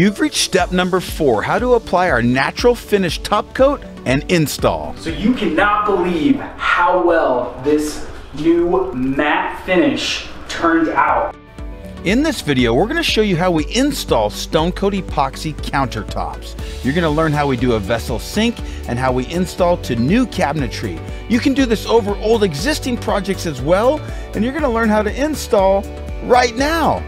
You've reached step number 4, how to apply our natural finish top coat and install. So you cannot believe how well this new matte finish turns out. In this video, we're going to show you how we install Stone Coat Epoxy countertops. You're going to learn how we do a vessel sink and how we install to new cabinetry. You can do this over old existing projects as well, and you're going to learn how to install right now.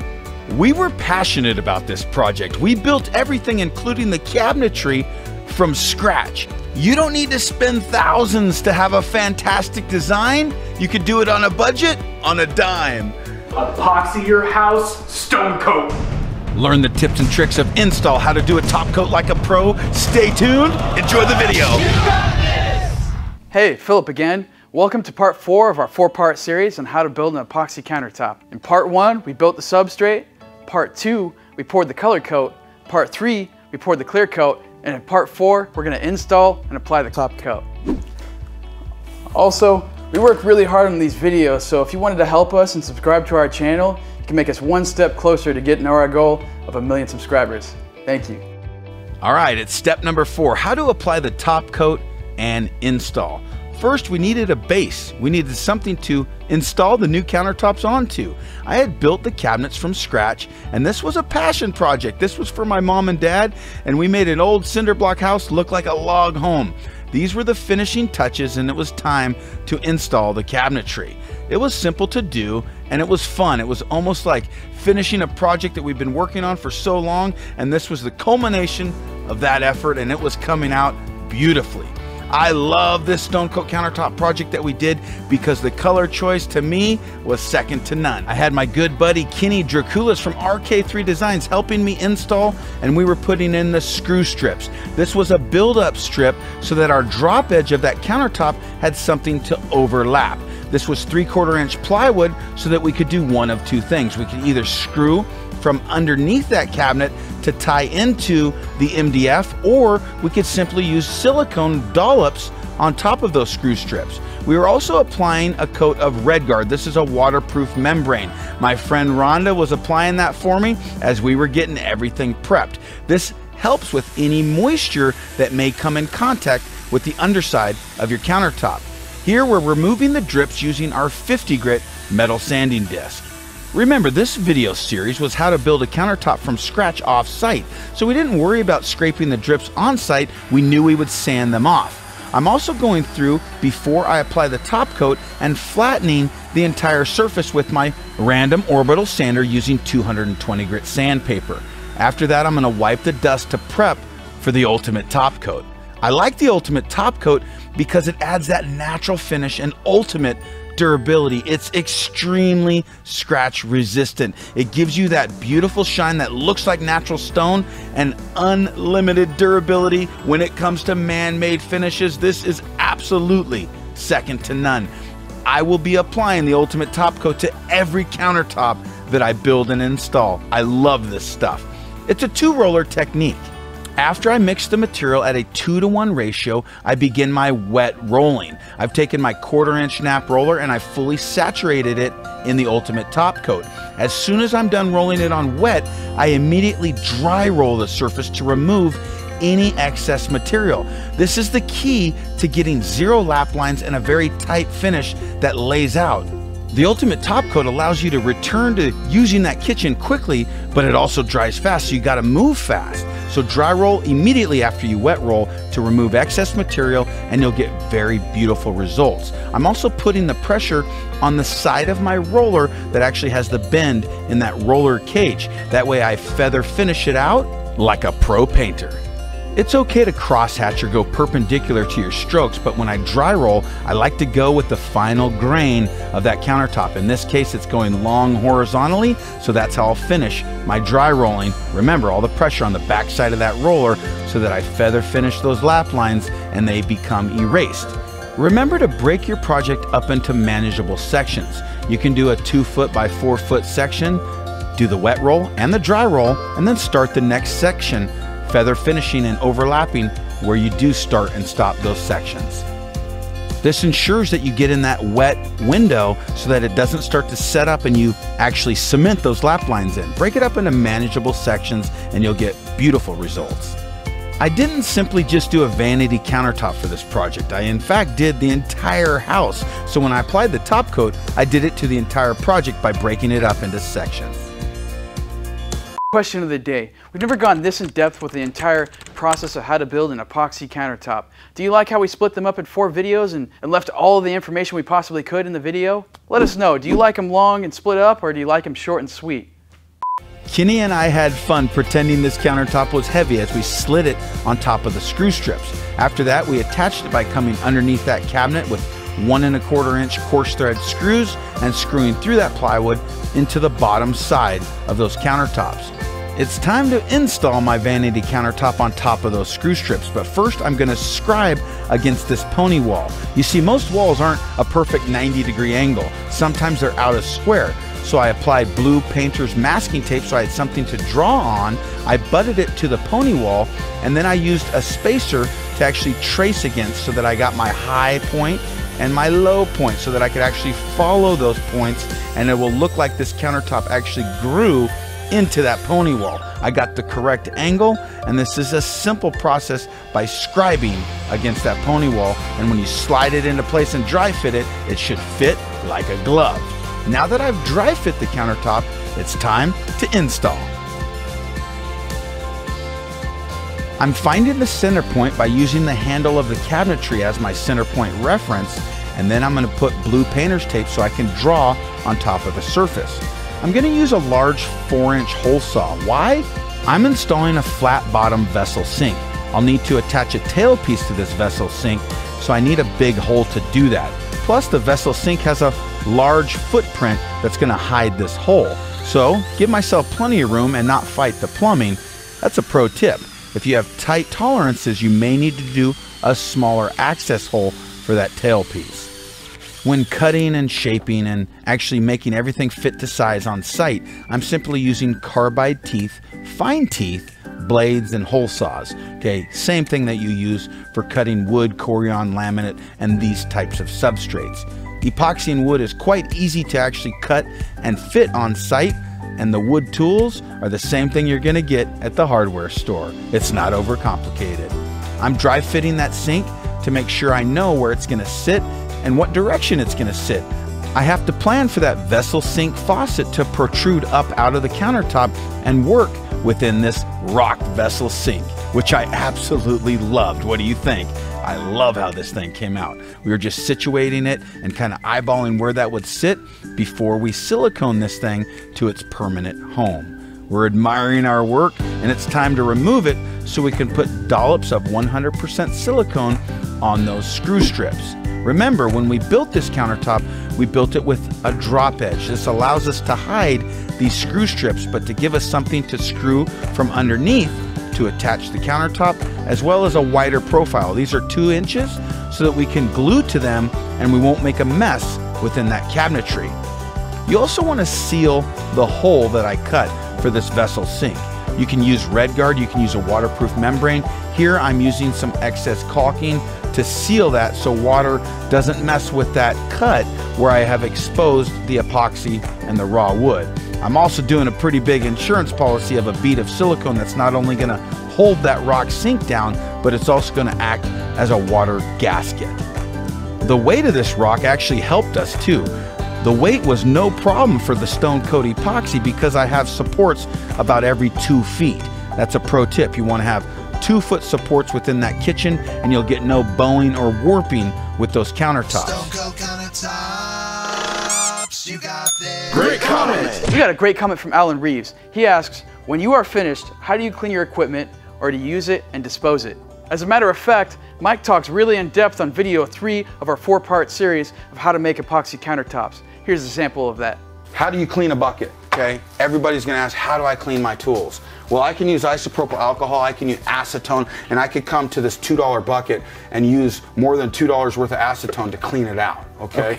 We were passionate about this project. We built everything, including the cabinetry, from scratch. You don't need to spend thousands to have a fantastic design. You could do it on a budget, on a dime. Epoxy your house, Stone Coat. Learn the tips and tricks of install, how to do a top coat like a pro. Stay tuned, enjoy the video. You got this! Hey, Philip again. Welcome to part 4 of our 4-part series on how to build an epoxy countertop. In part 1, we built the substrate. Part 2, we poured the color coat. Part 3, we poured the clear coat. And in part 4, we're gonna install and apply the top coat. Also, we work really hard on these videos, so if you wanted to help us and subscribe to our channel, you can make us one step closer to getting our goal of 1,000,000 subscribers. Thank you. All right, it's step number 4, how to apply the top coat and install. First, we needed a base. We needed something to install the new countertops onto. I had built the cabinets from scratch, and this was a passion project. This was for my mom and dad, and we made an old cinder block house look like a log home. These were the finishing touches, and it was time to install the cabinetry. It was simple to do, and it was fun. It was almost like finishing a project that we've been working on for so long, and this was the culmination of that effort, and it was coming out beautifully. I love this Stone Coat countertop project that we did because the color choice to me was second to none. I had my good buddy Kenny Draculas from RK3 Designs helping me install, and we were putting in the screw strips. This was a build-up strip so that our drop edge of that countertop had something to overlap. This was 3/4 inch plywood so that we could do one of two things. We could either screw from underneath that cabinet to tie into the MDF, or we could simply use silicone dollops on top of those screw strips. We were also applying a coat of RedGuard. This is a waterproof membrane. My friend Rhonda was applying that for me as we were getting everything prepped. This helps with any moisture that may come in contact with the underside of your countertop. Here we're removing the drips using our 50 grit metal sanding disc. Remember, this video series was how to build a countertop from scratch off-site, so we didn't worry about scraping the drips on-site. We knew we would sand them off. I'm also going through, before I apply the top coat, and flattening the entire surface with my random orbital sander using 220 grit sandpaper. After that, I'm going to wipe the dust to prep for the ultimate top coat. I like the ultimate top coat because it adds that natural finish and ultimate durability. It's extremely scratch resistant. It gives you that beautiful shine that looks like natural stone and unlimited durability. When it comes to man-made finishes, this is absolutely second to none. I will be applying the ultimate top coat to every countertop that I build and install. I love this stuff. It's a 2-roller technique. After I mix the material at a 2-to-1 ratio, I begin my wet rolling. I've taken my 1/4 inch nap roller and I fully saturated it in the ultimate top coat. As soon as I'm done rolling it on wet, I immediately dry roll the surface to remove any excess material. This is the key to getting 0 lap lines and a very tight finish that lays out. The ultimate top coat allows you to return to using that kitchen quickly, but it also dries fast, so you gotta move fast. So dry roll immediately after you wet roll to remove excess material, and you'll get very beautiful results. I'm also putting the pressure on the side of my roller that actually has the bend in that roller cage. That way I feather finish it out like a pro painter. It's okay to crosshatch or go perpendicular to your strokes, but when I dry roll, I like to go with the final grain of that countertop. In this case, it's going long horizontally, so that's how I'll finish my dry rolling. Remember, all the pressure on the backside of that roller so that I feather finish those lap lines and they become erased. Remember to break your project up into manageable sections. You can do a 2-foot by 4-foot section, do the wet roll and the dry roll, and then start the next section, feather finishing and overlapping where you do start and stop those sections. This ensures that you get in that wet window so that it doesn't start to set up and you actually cement those lap lines in. Break it up into manageable sections and you'll get beautiful results. I didn't simply just do a vanity countertop for this project. I in fact did the entire house. So when I applied the top coat, I did it to the entire project by breaking it up into sections. Question of the day. We've never gone this in depth with the entire process of how to build an epoxy countertop. Do you like how we split them up in 4 videos and left all of the information we possibly could in the video? Let us know. Do you like them long and split up, or do you like them short and sweet? Kenny and I had fun pretending this countertop was heavy as we slid it on top of the screw strips. After that, we attached it by coming underneath that cabinet with 1¼ inch coarse thread screws and screwing through that plywood into the bottom side of those countertops. It's time to install my vanity countertop on top of those screw strips, but first I'm going to scribe against this pony wall. You see, most walls aren't a perfect 90-degree angle. Sometimes they're out of square. So I applied blue painter's masking tape so I had something to draw on. I butted it to the pony wall, and then I used a spacer to actually trace against so that I got my high point and my low point so that I could actually follow those points, and it will look like this countertop actually grew into that pony wall. I got the correct angle, and this is a simple process by scribing against that pony wall, and when you slide it into place and dry fit it, it should fit like a glove. Now that I've dry fit the countertop, it's time to install. I'm finding the center point by using the handle of the cabinetry as my center point reference, and then I'm going to put blue painter's tape so I can draw on top of the surface. I'm going to use a large 4-inch hole saw. Why? I'm installing a flat bottom vessel sink. I'll need to attach a tailpiece to this vessel sink, so I need a big hole to do that. Plus, the vessel sink has a large footprint that's going to hide this hole. So give myself plenty of room and not fight the plumbing. That's a pro tip. If you have tight tolerances, you may need to do a smaller access hole for that tailpiece. When cutting and shaping and actually making everything fit to size on site, I'm simply using carbide teeth, fine teeth, blades, and hole saws. Okay, same thing that you use for cutting wood, Corian, laminate, and these types of substrates. Epoxying wood is quite easy to actually cut and fit on site, and the wood tools are the same thing you're gonna get at the hardware store. It's not overcomplicated. I'm dry fitting that sink to make sure I know where it's gonna sit and what direction it's gonna sit. I have to plan for that vessel sink faucet to protrude up out of the countertop and work within this rock vessel sink, which I absolutely loved. What do you think? I love how this thing came out. We were just situating it and kind of eyeballing where that would sit before we silicone this thing to its permanent home. We're admiring our work, and it's time to remove it so we can put dollops of 100% silicone on those screw strips. Remember, when we built this countertop, we built it with a drop edge. This allows us to hide these screw strips, but to give us something to screw from underneath to attach the countertop, as well as a wider profile. These are 2 inches so that we can glue to them and we won't make a mess within that cabinetry. You also want to seal the hole that I cut for this vessel sink. You can use RedGuard, you can use a waterproof membrane. Here I'm using some excess caulking to seal that so water doesn't mess with that cut where I have exposed the epoxy and the raw wood. I'm also doing a pretty big insurance policy of a bead of silicone that's not only going to hold that rock sink down, but it's also going to act as a water gasket. The weight of this rock actually helped us too. The weight was no problem for the Stone Coat Epoxy because I have supports about every 2 feet. That's a pro tip. You want to have 2-foot supports within that kitchen and you'll get no bowing or warping with those countertops. Stone Coat Countertops, you got this. Great comment! We got a great comment from Alan Reeves. He asks, when you are finished, how do you clean your equipment, or do you use it and dispose it? As a matter of fact, Mike talks really in depth on video 3 of our 4-part series of how to make epoxy countertops. Here's a sample of that. How do you clean a bucket? Okay, everybody's gonna ask, how do I clean my tools? Well, I can use isopropyl alcohol, I can use acetone, and I could come to this $2 bucket and use more than $2 worth of acetone to clean it out, okay?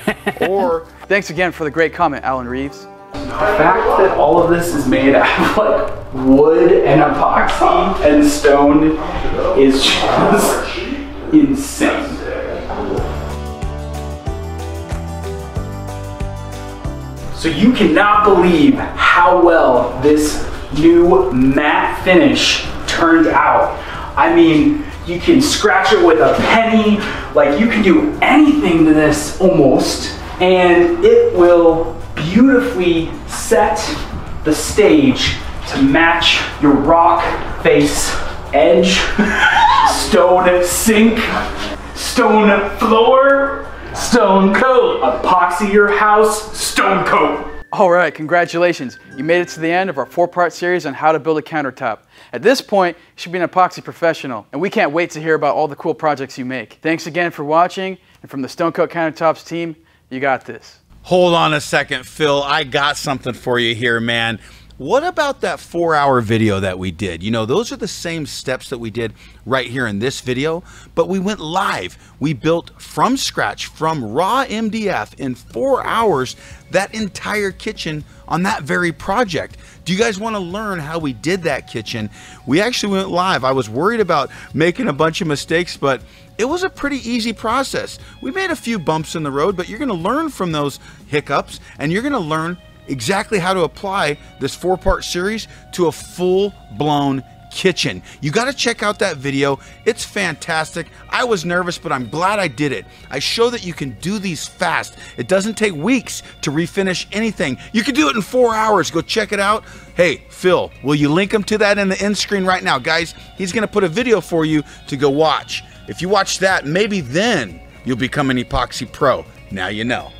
Or... Thanks again for the great comment, Alan Reeves. The fact that all of this is made out of like wood and epoxy and stone is just insane. So you cannot believe how well this new matte finish turned out. I mean, you can scratch it with a penny, like you can do anything to this almost, and it will beautifully set the stage to match your rock face edge, stone sink, stone floor, stone coat, epoxy your house, stone coat. All right, congratulations. You made it to the end of our 4-part series on how to build a countertop. At this point, you should be an epoxy professional, and we can't wait to hear about all the cool projects you make. Thanks again for watching, and from the Stone Coat Countertops team, you got this. Hold on a second, Phil. I got something for you here, man. What about that 4-hour video that we did? You know, those are the same steps that we did right here in this video, but we went live. We built from scratch, from raw MDF in 4 hours, that entire kitchen on that very project. Do you guys want to learn how we did that kitchen? We actually went live. I was worried about making a bunch of mistakes, but it was a pretty easy process. We made a few bumps in the road, but you're going to learn from those hiccups, and you're going to learn exactly how to apply this 4-part series to a full-blown kitchen. You got to check out that video. It's fantastic. I was nervous, but I'm glad I did it. I show that you can do these fast. It doesn't take weeks to refinish anything. You can do it in 4 hours. Go check it out. Hey, Phil, will you link him to that in the end screen right now? Guys, he's going to put a video for you to go watch. If you watch that, maybe then you'll become an epoxy pro. Now you know.